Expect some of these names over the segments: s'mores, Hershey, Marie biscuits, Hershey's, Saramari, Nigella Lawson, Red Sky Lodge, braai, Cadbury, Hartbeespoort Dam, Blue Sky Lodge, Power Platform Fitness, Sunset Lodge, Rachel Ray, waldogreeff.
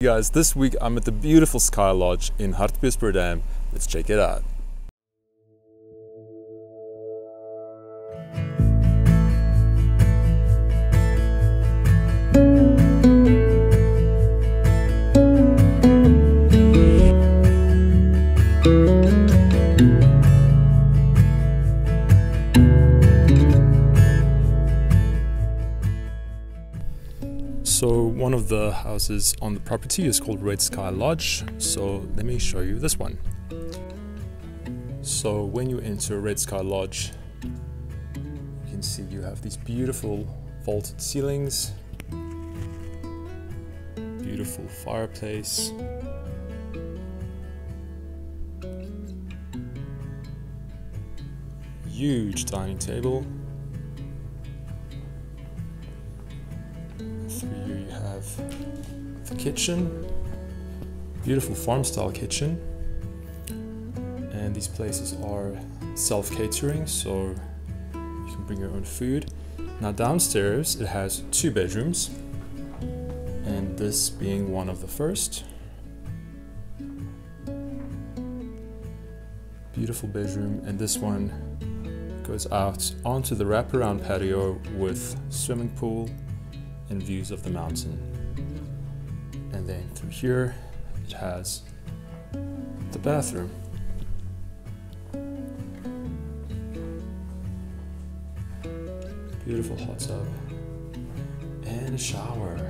Hey guys, this week I'm at the beautiful Sky Lodge in Hartbeespoort Dam. Let's check it out. So one of the houses on the property is called Red Sky Lodge. So let me show you this one. So when you enter Red Sky Lodge, you can see you have these beautiful vaulted ceilings, beautiful fireplace, huge dining table. Here you have the kitchen, beautiful farm style kitchen, and these places are self-catering, so you can bring your own food. Now downstairs it has two bedrooms, and this being one of the first. Beautiful bedroom, and this one goes out onto the wraparound patio with swimming pool and views of the mountain. And then through here it has the bathroom. Beautiful hot tub and a shower.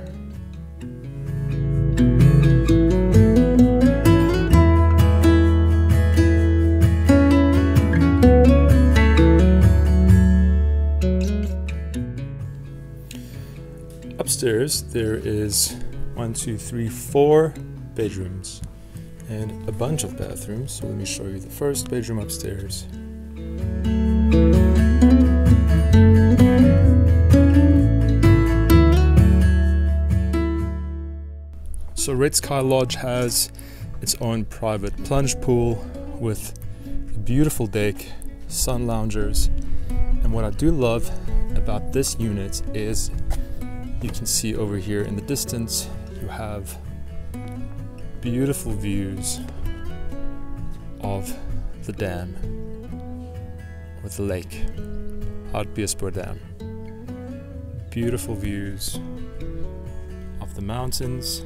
Upstairs there is 4 bedrooms and a bunch of bathrooms. So let me show you the first bedroom upstairs. So Red Sky Lodge has its own private plunge pool with a beautiful deck, sun loungers, and what I do love about this unit is you can see over here in the distance, you have beautiful views of the dam, or the lake, Hartbeespoort Dam. Beautiful views of the mountains.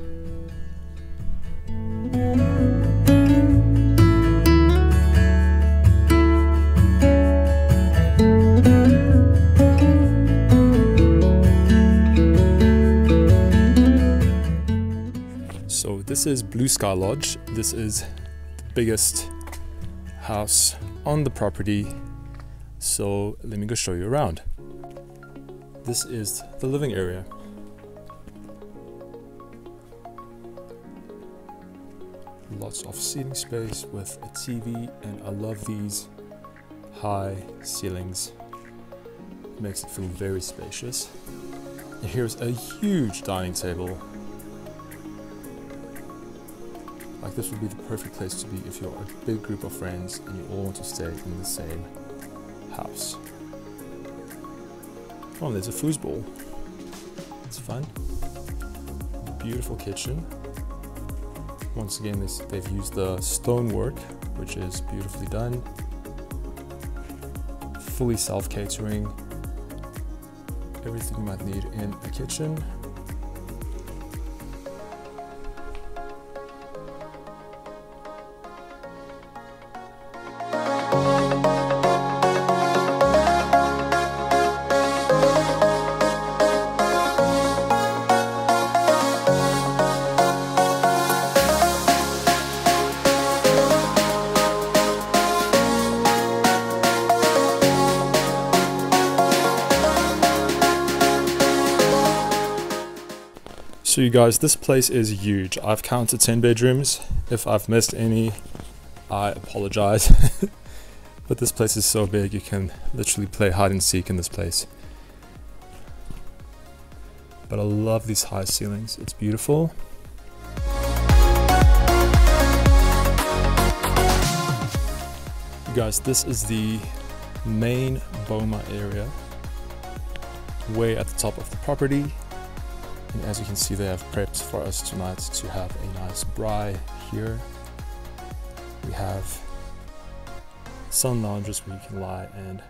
This is Blue Sky Lodge. This is the biggest house on the property. So let me go show you around. This is the living area. Lots of seating space with a TV, and I love these high ceilings. It makes it feel very spacious. And here's a huge dining table. Like, this would be the perfect place to be if you're a big group of friends and you all want to stay in the same house. Oh, there's a foosball. It's fun. Beautiful kitchen. Once again, they've used the stonework, which is beautifully done. Fully self-catering. Everything you might need in a kitchen. So you guys, this place is huge. I've counted 10 bedrooms. If I've missed any, I apologize. But this place is so big, you can literally play hide and seek in this place. But I love these high ceilings. It's beautiful. You guys, this is the main boma area, way at the top of the property. And as you can see, they have prepped for us tonight to have a nice braai here. We have sun lounges where you can lie and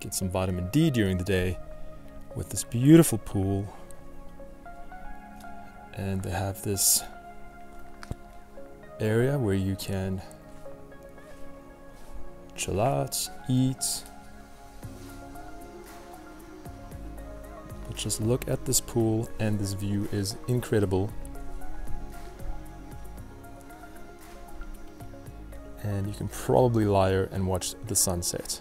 get some vitamin D during the day with this beautiful pool. And they have this area where you can chill out, eat. But just look at this pool, and this view is incredible. And you can probably lie here and watch the sunset.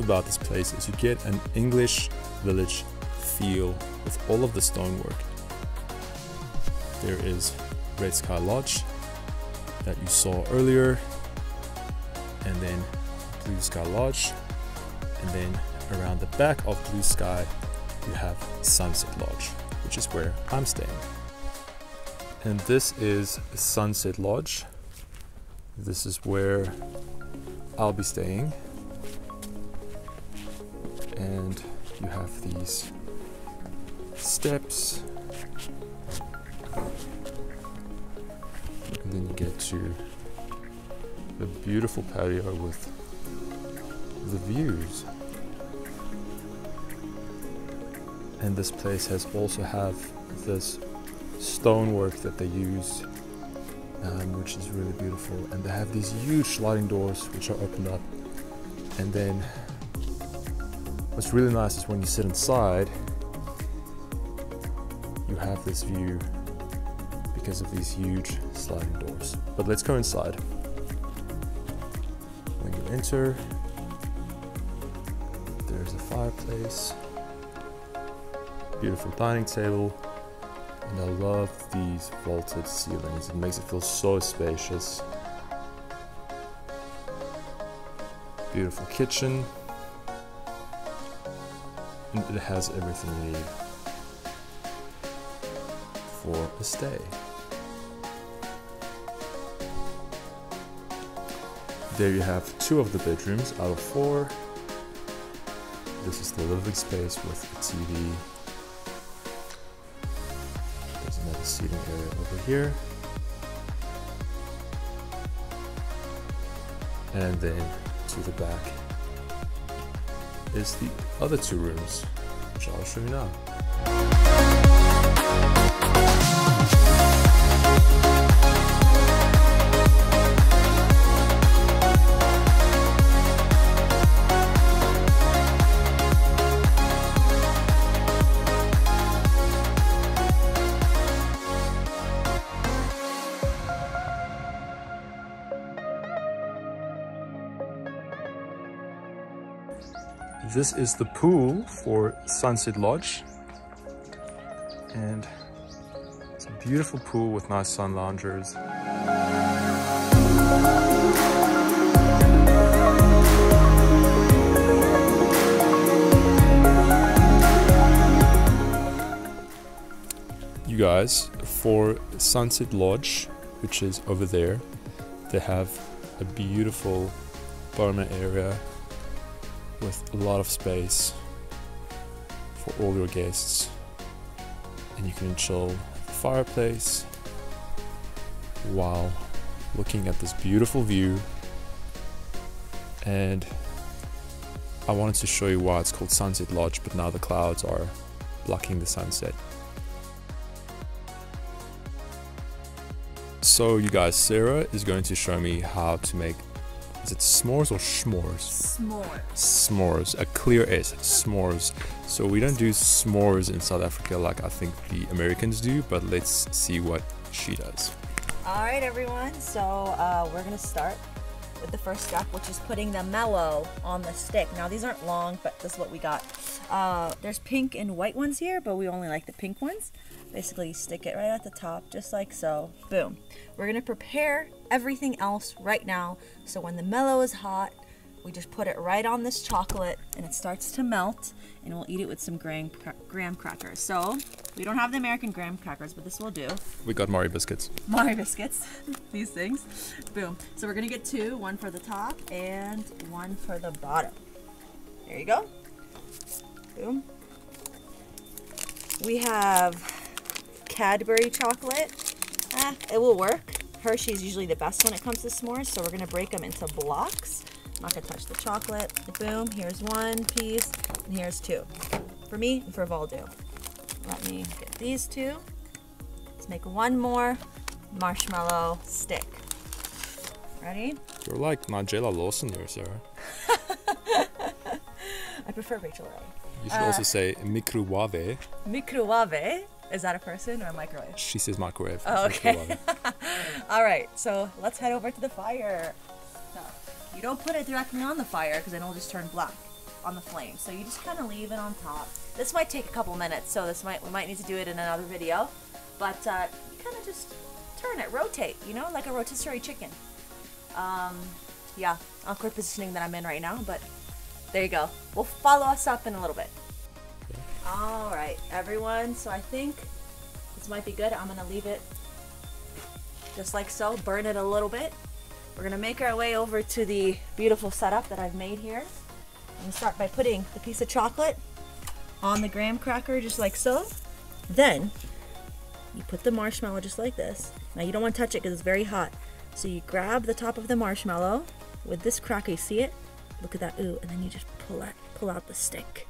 About this place is you get an English village feel with all of the stonework. There is Red Sky Lodge that you saw earlier, and then Blue Sky Lodge, and then around the back of Blue Sky you have Sunset Lodge, which is where I'm staying. And this is Sunset Lodge. This is where I'll be staying. And you have these steps, and then you get to the beautiful patio with the views. And this place has also have this stonework that they use, which is really beautiful. And they have these huge sliding doors which are opened up, and then what's really nice is when you sit inside, you have this view because of these huge sliding doors. But let's go inside. When you enter, there's a fireplace, beautiful dining table, and I love these vaulted ceilings. It makes it feel so spacious. Beautiful kitchen. It has everything you need for a stay. There you have 2 of the bedrooms out of 4. This is the living space with a TV. There's another seating area over here. And then to the back is the other 2 rooms, which I'll show you now. This is the pool for Sunset Lodge, and it's a beautiful pool with nice sun loungers. You guys, for Sunset Lodge, which is over there, they have a beautiful Burma area with a lot of space for all your guests, and you can chill at the fireplace while looking at this beautiful view. And I wanted to show you why it's called Sunset Lodge, but now the clouds are blocking the sunset. So you guys, Sarah is going to show me how to make, is it s'mores or schmores? S'mores. S'mores, a clear S, s'mores. So we don't do s'mores in South Africa like I think the Americans do, but let's see what she does. All right, everyone, so we're gonna start with the first step, which is putting the mellow on the stick. Now these aren't long, but this is what we got. There's pink and white ones here, but we only like the pink ones. Basically, stick it right at the top, just like so. Boom. We're gonna prepare everything else right now. So when the mellow is hot, we just put it right on this chocolate and it starts to melt, and we'll eat it with some graham crackers. So we don't have the American graham crackers, but this will do. We got Marie biscuits. Marie biscuits, these things. Boom. So we're gonna get two, one for the top and one for the bottom. There you go. Boom. We have Cadbury chocolate. It will work. Hershey's usually the best when it comes to s'mores, so we're gonna break them into blocks. I'm not gonna touch the chocolate. Boom, here's one piece, and here's two. For me and for Valdo. Let me get these two. Let's make one more marshmallow stick. Ready? You're like Nigella Lawson there, Sarah. I prefer Rachel Ray. You should also say microwave. Microwave? Is that a person or a microwave? She says microwave. Oh, okay. All right, so let's head over to the fire. You don't put it directly on the fire because then it'll just turn black on the flame. So you just kind of leave it on top. This might take a couple minutes, so this we might need to do it in another video. But you kind of just turn it, rotate, you know, like a rotisserie chicken. Yeah, awkward positioning that I'm in right now, but there you go. We'll follow us up in a little bit. All right, everyone. So I think this might be good. I'm gonna leave it just like so. Burn it a little bit. We're gonna make our way over to the beautiful setup that I've made here. I'm gonna start by putting the piece of chocolate on the graham cracker, just like so. Then you put the marshmallow just like this. Now you don't wanna touch it because it's very hot. So you grab the top of the marshmallow with this cracker, you see it? Look at that, ooh, and then you just pull out the stick.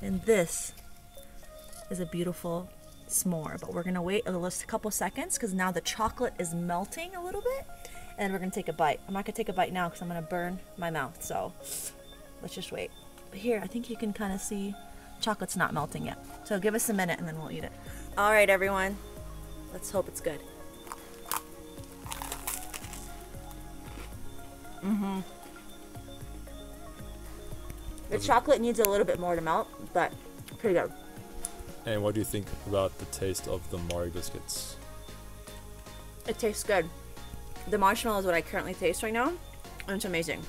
And this is a beautiful s'more, but we're gonna wait a little, couple seconds, because now the chocolate is melting a little bit, and we're gonna take a bite. I'm not gonna take a bite now because I'm gonna burn my mouth, so let's just wait. But here, I think you can kind of see chocolate's not melting yet, so give us a minute and then we'll eat it. All right, everyone, let's hope it's good. The chocolate needs a little bit more to melt, but pretty good. And what do you think about the taste of the Marie biscuits? It tastes good. The marshmallow is what I currently taste right now, and it's amazing.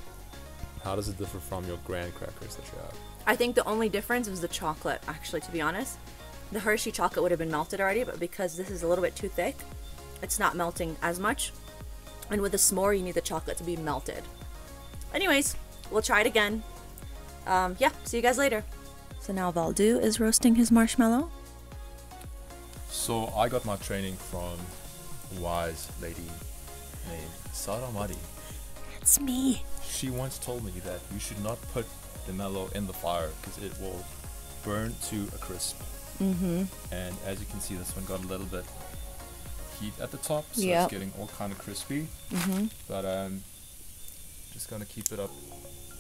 How does it differ from your graham crackers that you have? I think the only difference was the chocolate, actually, to be honest. The Hershey chocolate would have been melted already, but because this is a little bit too thick, it's not melting as much. And with the s'more, you need the chocolate to be melted. Anyways, we'll try it again. Yeah, see you guys later. So now Valdu is roasting his marshmallow. So I got my training from wise lady named Saramari. That's me. She once told me that you should not put the mellow in the fire because it will burn to a crisp. And as you can see, this one got a little bit heat at the top, so it's getting all kind of crispy. But I'm just gonna keep it up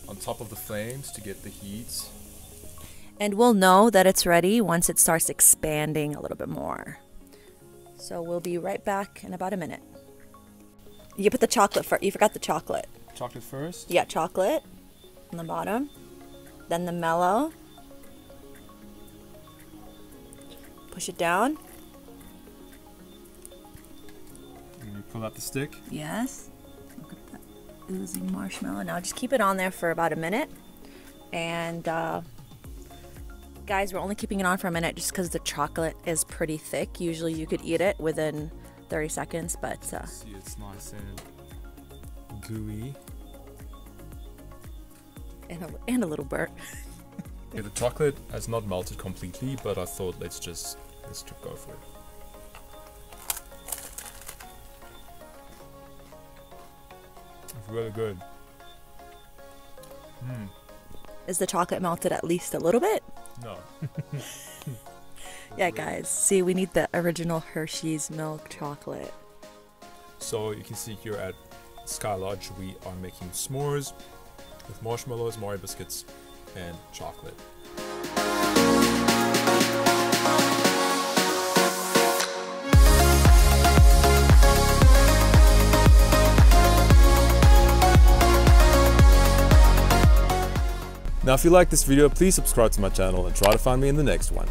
on top of the flames to get the heat. And we'll know that it's ready once it starts expanding a little bit more. So we'll be right back in about a minute. You put the chocolate first. You forgot the chocolate. Chocolate first? Yeah, chocolate on the bottom. Then the mellow. Push it down. And you pull out the stick? Yes. Look at that oozing marshmallow. Now just keep it on there for about a minute. And guys, we're only keeping it on for a minute just because the chocolate is pretty thick. Usually you could eat it within 30 seconds, but see, it's nice and gooey. And a little burnt. Yeah, the chocolate has not melted completely, but I thought let's just go for it. It's really good. Is the chocolate melted at least a little bit? No. Yeah, guys, see, we need the original Hershey's milk chocolate. So you can see here at Sky Lodge, we are making s'mores with marshmallows, Marie biscuits, and chocolate. Now if you like this video, please subscribe to my channel and try to find me in the next one.